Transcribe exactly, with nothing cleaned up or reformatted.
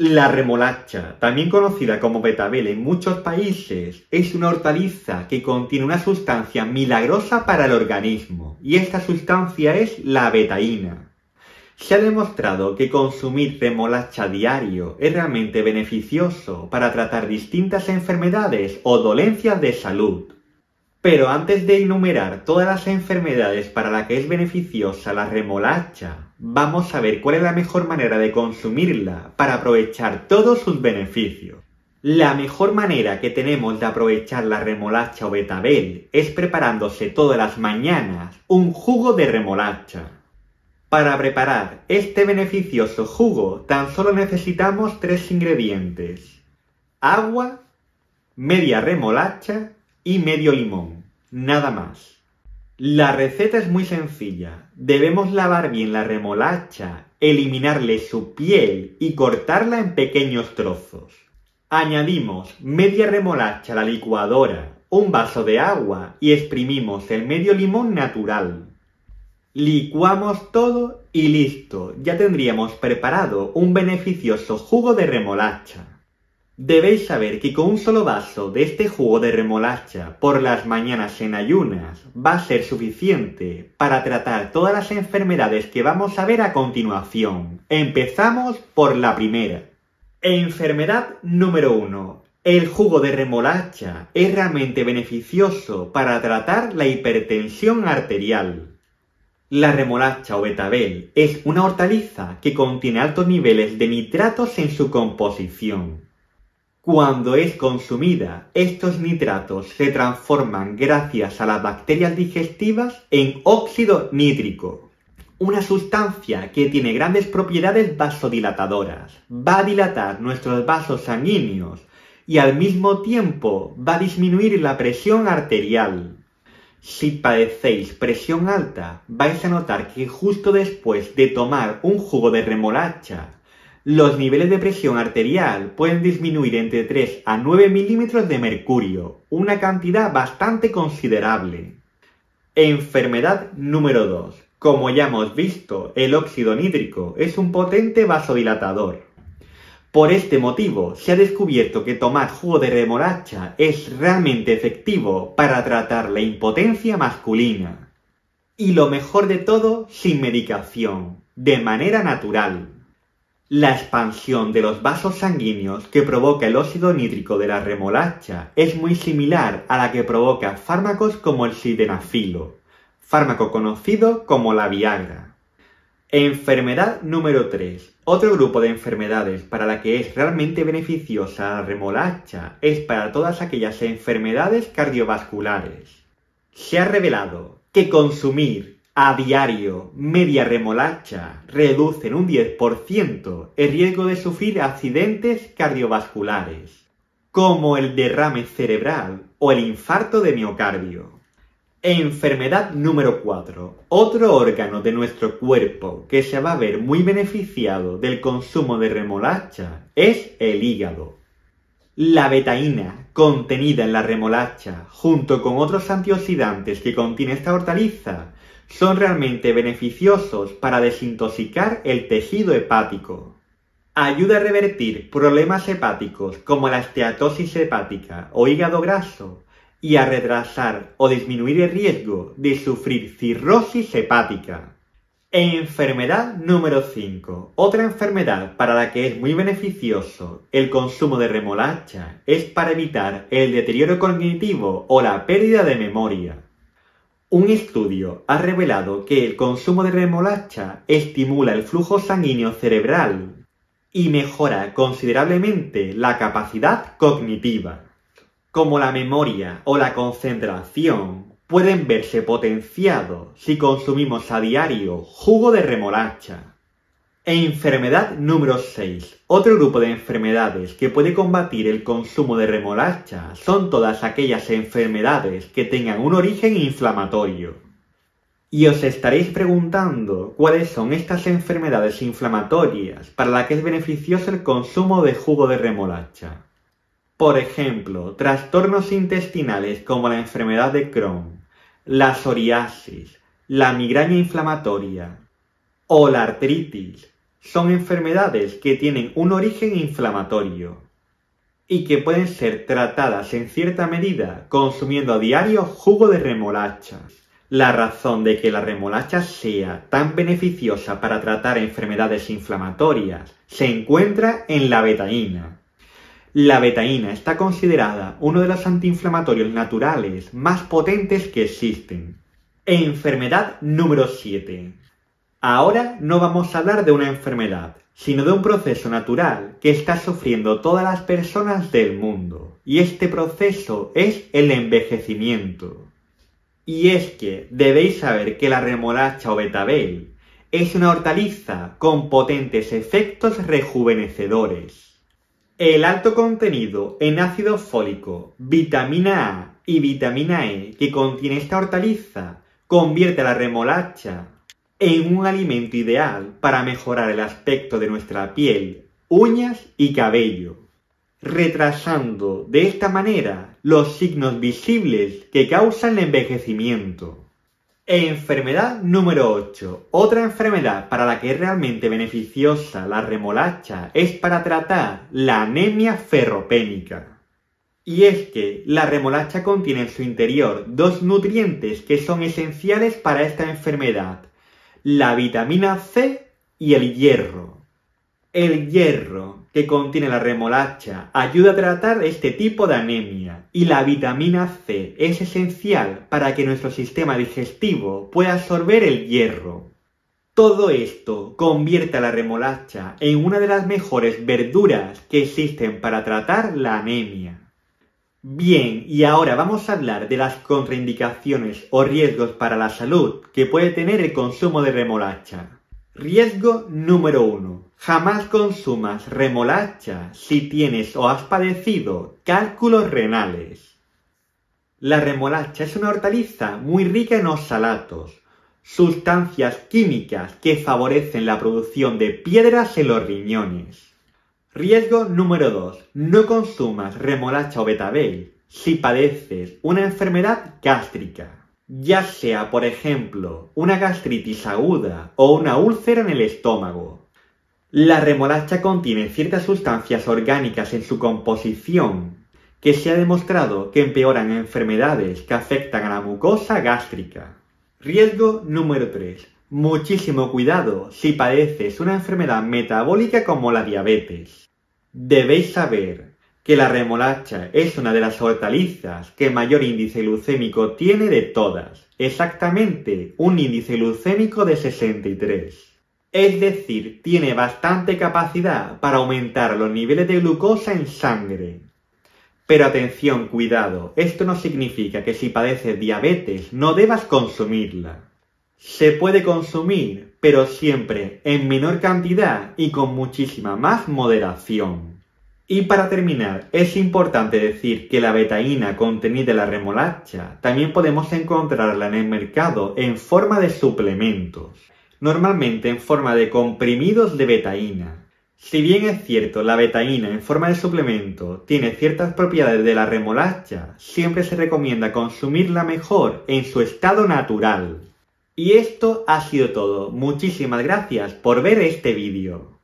La remolacha, también conocida como betabel en muchos países, es una hortaliza que contiene una sustancia milagrosa para el organismo, y esta sustancia es la betaína. Se ha demostrado que consumir remolacha diario es realmente beneficioso para tratar distintas enfermedades o dolencias de salud. Pero antes de enumerar todas las enfermedades para las que es beneficiosa la remolacha, vamos a ver cuál es la mejor manera de consumirla para aprovechar todos sus beneficios. La mejor manera que tenemos de aprovechar la remolacha o betabel es preparándose todas las mañanas un jugo de remolacha. Para preparar este beneficioso jugo tan solo necesitamos tres ingredientes: agua, media remolacha y medio limón, nada más. La receta es muy sencilla. Debemos lavar bien la remolacha, eliminarle su piel y cortarla en pequeños trozos. Añadimos media remolacha a la licuadora, un vaso de agua y exprimimos el medio limón natural. Licuamos todo y listo, ya tendríamos preparado un beneficioso jugo de remolacha. Debéis saber que con un solo vaso de este jugo de remolacha por las mañanas en ayunas va a ser suficiente para tratar todas las enfermedades que vamos a ver a continuación. Empezamos por la primera. Enfermedad número uno. El jugo de remolacha es realmente beneficioso para tratar la hipertensión arterial. La remolacha o betabel es una hortaliza que contiene altos niveles de nitratos en su composición. Cuando es consumida, estos nitratos se transforman gracias a las bacterias digestivas en óxido nítrico, una sustancia que tiene grandes propiedades vasodilatadoras. Va a dilatar nuestros vasos sanguíneos y al mismo tiempo va a disminuir la presión arterial. Si padecéis presión alta, vais a notar que justo después de tomar un jugo de remolacha, los niveles de presión arterial pueden disminuir entre tres a nueve milímetros de mercurio, una cantidad bastante considerable. Enfermedad número dos. Como ya hemos visto, el óxido nítrico es un potente vasodilatador. Por este motivo, se ha descubierto que tomar jugo de remolacha es realmente efectivo para tratar la impotencia masculina. Y lo mejor de todo, sin medicación, de manera natural. La expansión de los vasos sanguíneos que provoca el óxido nítrico de la remolacha es muy similar a la que provoca fármacos como el sildenafilo, fármaco conocido como la Viagra. Enfermedad número tres. Otro grupo de enfermedades para la que es realmente beneficiosa la remolacha es para todas aquellas enfermedades cardiovasculares. Se ha revelado que consumir a diario media remolacha reduce en un diez por ciento el riesgo de sufrir accidentes cardiovasculares, como el derrame cerebral o el infarto de miocardio. Enfermedad número cuatro. Otro órgano de nuestro cuerpo que se va a ver muy beneficiado del consumo de remolacha es el hígado. La betaína contenida en la remolacha, junto con otros antioxidantes que contiene esta hortaliza, son realmente beneficiosos para desintoxicar el tejido hepático. Ayuda a revertir problemas hepáticos como la esteatosis hepática o hígado graso y a retrasar o disminuir el riesgo de sufrir cirrosis hepática. Enfermedad número cinco. Otra enfermedad para la que es muy beneficioso el consumo de remolacha es para evitar el deterioro cognitivo o la pérdida de memoria. Un estudio ha revelado que el consumo de remolacha estimula el flujo sanguíneo cerebral y mejora considerablemente la capacidad cognitiva. Como la memoria o la concentración pueden verse potenciados si consumimos a diario jugo de remolacha. Enfermedad número seis. Otro grupo de enfermedades que puede combatir el consumo de remolacha son todas aquellas enfermedades que tengan un origen inflamatorio. Y os estaréis preguntando cuáles son estas enfermedades inflamatorias para las que es beneficioso el consumo de jugo de remolacha. Por ejemplo, trastornos intestinales como la enfermedad de Crohn, la psoriasis, la migraña inflamatoria o la artritis, son enfermedades que tienen un origen inflamatorio y que pueden ser tratadas en cierta medida consumiendo a diario jugo de remolacha. La razón de que la remolacha sea tan beneficiosa para tratar enfermedades inflamatorias se encuentra en la betaína. La betaína está considerada uno de los antiinflamatorios naturales más potentes que existen. Enfermedad número siete. Ahora no vamos a hablar de una enfermedad, sino de un proceso natural que está sufriendo todas las personas del mundo. Y este proceso es el envejecimiento. Y es que debéis saber que la remolacha o betabel es una hortaliza con potentes efectos rejuvenecedores. El alto contenido en ácido fólico, vitamina A y vitamina E que contiene esta hortaliza convierte a la remolacha en un alimento ideal para mejorar el aspecto de nuestra piel, uñas y cabello, retrasando de esta manera los signos visibles que causan el envejecimiento. Enfermedad número ocho. Otra enfermedad para la que es realmente beneficiosa la remolacha es para tratar la anemia ferropénica. Y es que la remolacha contiene en su interior dos nutrientes que son esenciales para esta enfermedad, la vitamina C y el hierro. El hierro que contiene la remolacha ayuda a tratar este tipo de anemia y la vitamina C es esencial para que nuestro sistema digestivo pueda absorber el hierro. Todo esto convierte a la remolacha en una de las mejores verduras que existen para tratar la anemia. Bien, y ahora vamos a hablar de las contraindicaciones o riesgos para la salud que puede tener el consumo de remolacha. Riesgo número uno. Jamás consumas remolacha si tienes o has padecido cálculos renales. La remolacha es una hortaliza muy rica en oxalatos, sustancias químicas que favorecen la producción de piedras en los riñones. Riesgo número dos. No consumas remolacha o betabel si padeces una enfermedad gástrica, ya sea, por ejemplo, una gastritis aguda o una úlcera en el estómago. La remolacha contiene ciertas sustancias orgánicas en su composición que se ha demostrado que empeoran enfermedades que afectan a la mucosa gástrica. Riesgo número tres. Muchísimo cuidado si padeces una enfermedad metabólica como la diabetes. Debéis saber que la remolacha es una de las hortalizas que mayor índice glucémico tiene de todas, exactamente un índice glucémico de sesenta y tres. Es decir, tiene bastante capacidad para aumentar los niveles de glucosa en sangre. Pero atención, cuidado, esto no significa que si padeces diabetes no debas consumirla. Se puede consumir, pero siempre en menor cantidad y con muchísima más moderación. Y para terminar, es importante decir que la betaína contenida en la remolacha también podemos encontrarla en el mercado en forma de suplementos, normalmente en forma de comprimidos de betaína. Si bien es cierto, la betaína en forma de suplemento tiene ciertas propiedades de la remolacha, siempre se recomienda consumirla mejor en su estado natural. Y esto ha sido todo. Muchísimas gracias por ver este vídeo.